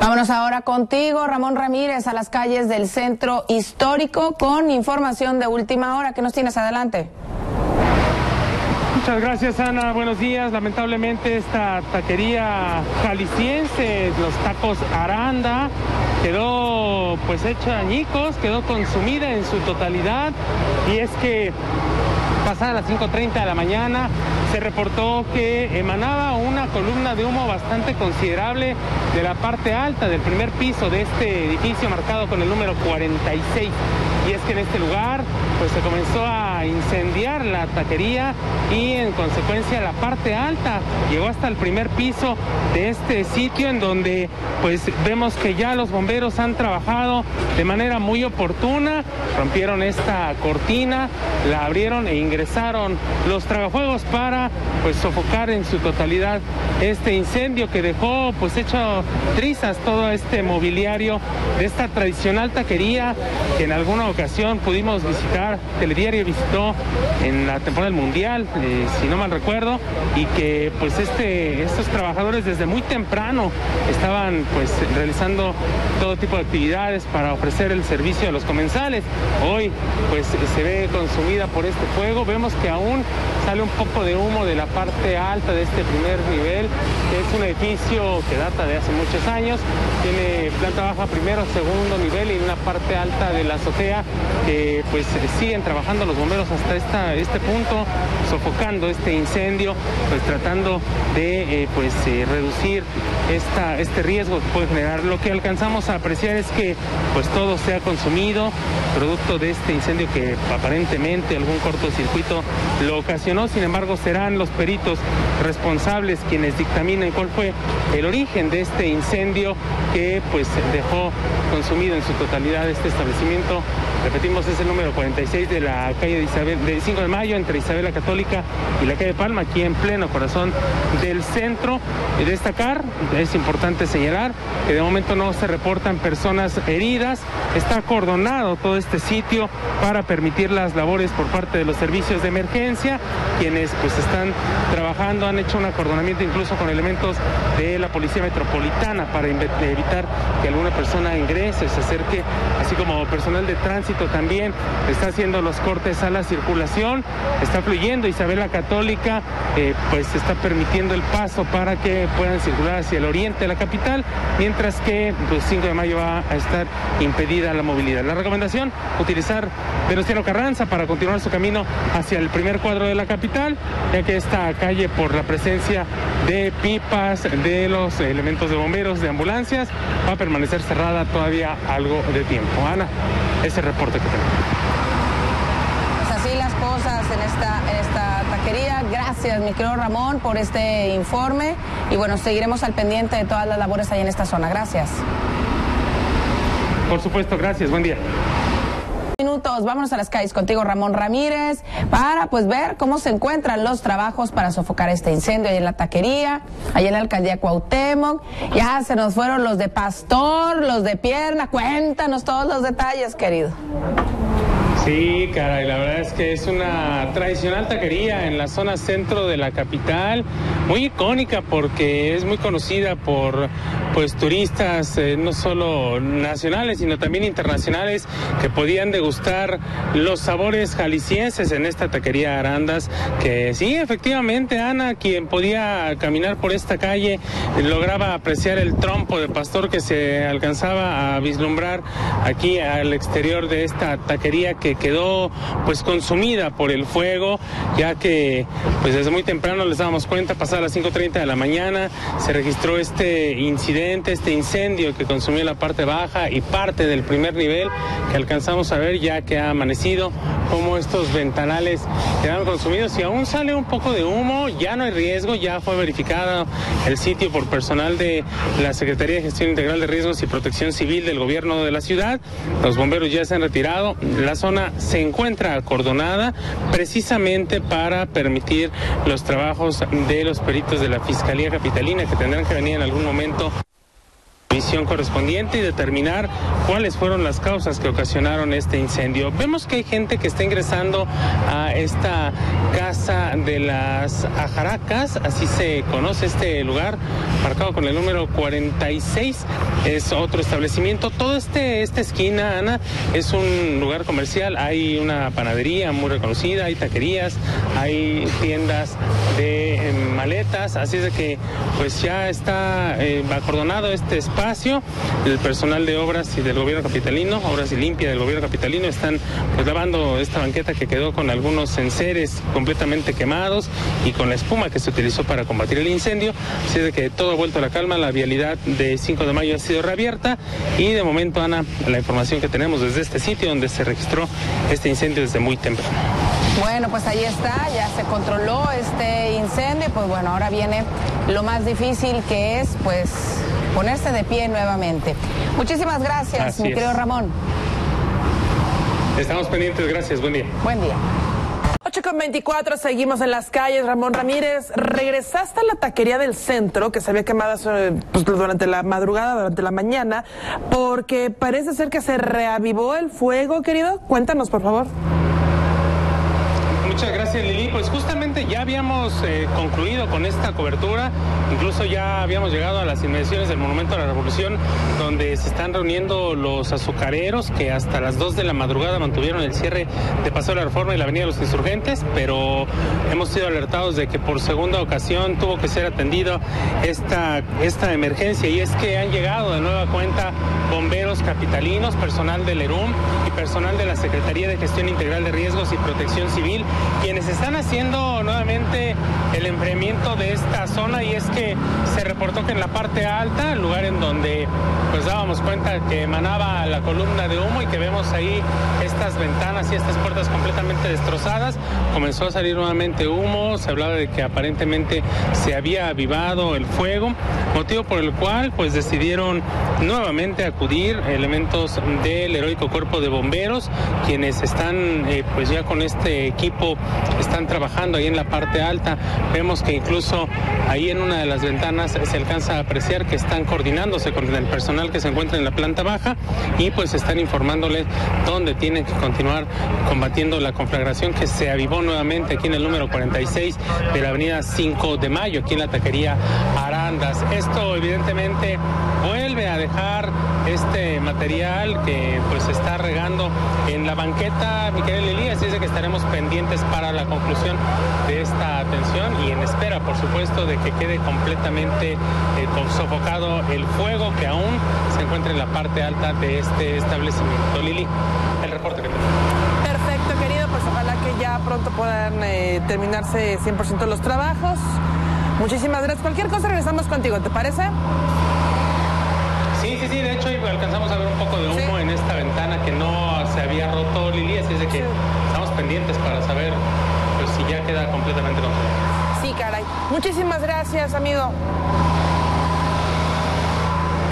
Vámonos ahora contigo, Ramón Ramírez, a las calles del Centro Histórico con información de última hora. ¿Qué nos tienes? Adelante. Muchas gracias, Ana. Buenos días. Lamentablemente esta taquería jalisciense, los tacos Aranda, quedó pues hecha añicos, quedó consumida en su totalidad. Y es que pasada las 5:30 de la mañana se reportó que emanaba una columna de humo bastante considerable de la parte alta del primer piso de este edificio marcado con el número 46. Y es que en este lugar pues se comenzó a incendiar la taquería y en consecuencia la parte alta llegó hasta el primer piso de este sitio, en donde pues vemos que ya los bomberos han trabajado de manera muy oportuna, rompieron esta cortina, la abrieron e ingresaron los tragafuegos para pues sofocar en su totalidad este incendio que dejó pues hecho trizas todo este mobiliario de esta tradicional taquería que en alguna ocasión pudimos visitar. Telediario visitó en la temporada del Mundial, si no mal recuerdo, y que pues estos trabajadores desde muy temprano estaban pues realizando todo tipo de actividades para ofrecer el servicio a los comensales. Hoy pues se ve consumida por este fuego, vemos que aún sale un poco de humo de la parte alta de este primer nivel, que es un edificio que data de hace muchos años, tiene planta baja, primero, segundo nivel y una parte alta de la azotea, que pues siguen trabajando los bomberos hasta este punto, sofocando este incendio, pues tratando de reducir este riesgo que puede generar. Lo que alcanzamos a apreciar es que pues todo se ha consumido, producto de este incendio que aparentemente algún cortocircuito lo ocasionó. Sin embargo, serán los peritos responsables quienes dictaminen cuál fue el origen de este incendio que pues dejó consumido en su totalidad este establecimiento. Repetimos, es el número 46 de la calle de 5 de Mayo, entre Isabel la Católica y la calle Palma, aquí en pleno corazón del centro. Destacar, es importante señalar, que de momento no se reportan personas heridas. Está acordonado todo este sitio para permitir las labores por parte de los servicios de emergencia, quienes pues están trabajando, han hecho un acordonamiento incluso con elementos de la Policía Metropolitana para evitar que alguna persona ingrese o se acerque, así como personal de tránsito también está haciendo los cortes a la circulación. Está fluyendo Isabel la Católica, pues está permitiendo el paso para que puedan circular hacia el oriente de la capital, mientras que pues 5 de mayo va a estar impedida la movilidad. La recomendación, utilizar Venustiano Carranza para continuar su camino hacia el primer cuadro de la capital, ya que esta calle, por la presencia de pipas, de los elementos de bomberos, de ambulancias, va a permanecer cerrada todavía algo de tiempo. Ana, ese reporte que tengo. Pues así las cosas en esta taquería. Gracias, mi querido Ramón, por este informe. Y bueno, seguiremos al pendiente de todas las labores ahí en esta zona. Gracias. Por supuesto, gracias. Buen día. Minutos, vámonos a las calles contigo, Ramón Ramírez, para pues ver cómo se encuentran los trabajos para sofocar este incendio ahí en la taquería, ahí en la alcaldía Cuauhtémoc. Ya se nos fueron los de pastor, los de pierna. Cuéntanos todos los detalles, querido. Sí, caray, la verdad es que es una tradicional taquería en la zona centro de la capital, muy icónica porque es muy conocida por pues turistas, no solo nacionales, sino también internacionales, que podían degustar los sabores jaliscienses en esta taquería Arandas, que sí, efectivamente, Ana, quien podía caminar por esta calle lograba apreciar el trompo de pastor que se alcanzaba a vislumbrar aquí al exterior de esta taquería, que quedó pues consumida por el fuego, ya que pues desde muy temprano les dábamos cuenta, pasada las 5:30 de la mañana se registró este incidente, este incendio que consumió la parte baja y parte del primer nivel, que alcanzamos a ver ya que ha amanecido como estos ventanales quedaron consumidos y aún sale un poco de humo. Ya no hay riesgo, ya fue verificado el sitio por personal de la Secretaría de Gestión Integral de Riesgos y Protección Civil del gobierno de la ciudad. Los bomberos ya se han retirado, la zona se encuentra acordonada precisamente para permitir los trabajos de los peritos de la Fiscalía Capitalina, que tendrán que venir en algún momento visión correspondiente y determinar cuáles fueron las causas que ocasionaron este incendio. Vemos que hay gente que está ingresando a esta casa de las Ajaracas, así se conoce este lugar, marcado con el número 46, es otro establecimiento. Toda esta esquina, Ana, es un lugar comercial. Hay una panadería muy reconocida, hay taquerías, hay tiendas de maletas, así es de que pues ya está acordonado este espacio. El personal de obras y del gobierno capitalino, Obras y Limpia del gobierno capitalino, están pues lavando esta banqueta que quedó con algunos enseres completamente quemados y con la espuma que se utilizó para combatir el incendio. Así es de que todo ha vuelto a la calma, la vialidad de 5 de mayo ha sido reabierta y de momento, Ana, la información que tenemos desde este sitio donde se registró este incendio desde muy temprano. Bueno, pues ahí está, ya se controló este incendio, pues bueno, ahora viene lo más difícil, que es pues ponerse de pie nuevamente. Muchísimas gracias, así mi querido Ramón. Estamos pendientes, gracias, buen día. Buen día. 8:24, seguimos en las calles. Ramón Ramírez, regresaste a la taquería del centro que se había quemado pues, durante la madrugada, durante la mañana, porque parece ser que se reavivó el fuego, querido. Cuéntanos, por favor. Muchas gracias, Lili. Pues justamente ya habíamos concluido con esta cobertura, incluso ya habíamos llegado a las inmediaciones del Monumento a la Revolución, donde se están reuniendo los azucareros que hasta las 2 de la madrugada mantuvieron el cierre de Paseo de la Reforma y la Avenida de los Insurgentes, pero hemos sido alertados de que por segunda ocasión tuvo que ser atendido esta emergencia, y es que han llegado de nueva cuenta bomberos capitalinos, personal del ERUM y personal de la Secretaría de Gestión Integral de Riesgos y Protección Civil, quienes están haciendo nuevamente el enfriamiento de esta zona. Y es que se reportó que en la parte alta, el lugar en donde pues dábamos cuenta que emanaba la columna de humo y que vemos ahí estas ventanas y estas puertas completamente destrozadas, comenzó a salir nuevamente humo. Se hablaba de que aparentemente se había avivado el fuego, motivo por el cual pues decidieron nuevamente acudir elementos del heroico cuerpo de bomberos, quienes están pues ya con este equipo están trabajando ahí en la parte alta. Vemos que incluso ahí en una de las ventanas se alcanza a apreciar que están coordinándose con el personal que se encuentra en la planta baja y pues están informándoles dónde tienen que continuar combatiendo la conflagración que se avivó nuevamente aquí en el número 46 de la avenida 5 de mayo, aquí en la taquería Arandas. Esto evidentemente vuelve a dejar este material que pues se está regando en la banqueta, mi querida Lili, así es que estaremos pendientes para la conclusión de esta atención y en espera, por supuesto, de que quede completamente sofocado el fuego que aún se encuentra en la parte alta de este establecimiento. Lili, el reporte que tenemos. Perfecto, querido, pues ojalá que ya pronto puedan terminarse 100% los trabajos. Muchísimas gracias. Cualquier cosa regresamos contigo, ¿te parece? Sí, de hecho alcanzamos a ver un poco de humo en esta ventana que no se había roto, Lili, así es de que estamos pendientes para saber pues, si ya queda completamente controlado. Sí, caray. Muchísimas gracias, amigo.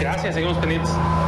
Gracias, seguimos pendientes.